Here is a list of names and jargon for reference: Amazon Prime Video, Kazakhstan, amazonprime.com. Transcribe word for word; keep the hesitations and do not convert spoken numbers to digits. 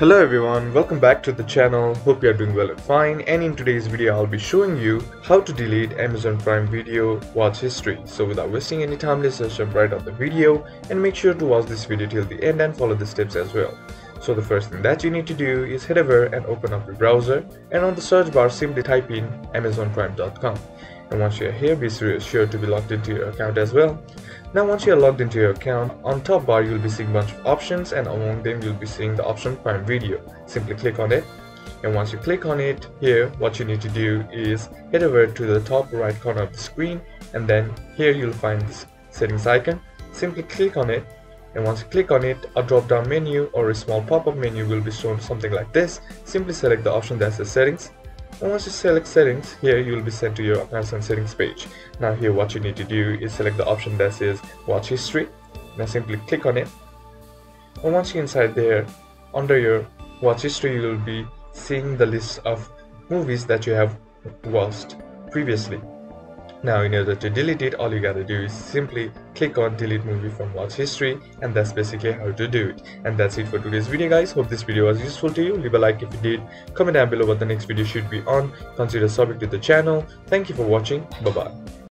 Hello everyone, welcome back to the channel. Hope you are doing well and fine, and in today's video I'll be showing you how to delete Amazon Prime Video watch history. So without wasting any time, let's just jump right on the video and make sure to watch this video till the end and follow the steps as well. So the first thing that you need to do is head over and open up your browser, and on the search bar simply type in amazon prime dot com. And once you're here, be sure to be logged into your account as well. Now once you're logged into your account, on top bar you'll be seeing a bunch of options, and among them you'll be seeing the option Prime Video. Simply click on it, and once you click on it, here what you need to do is head over to the top right corner of the screen, and then here you'll find this settings icon. Simply click on it, and once you click on it, a drop down menu or a small pop-up menu will be shown something like this. Simply select the option that says settings. And once you select settings, here you will be sent to your Amazon settings page. Now here what you need to do is select the option that says watch history. Now simply click on it, and once you're inside there, under your watch history you will be seeing the list of movies that you have watched previously. Now in order to delete it, all you gotta do is simply click on delete movie from watch history, and that's basically how to do it. And that's it for today's video guys. Hope this video was useful to you. Leave a like if you did, comment down below what the next video should be on, consider subscribing to the channel. Thank you for watching, bye bye.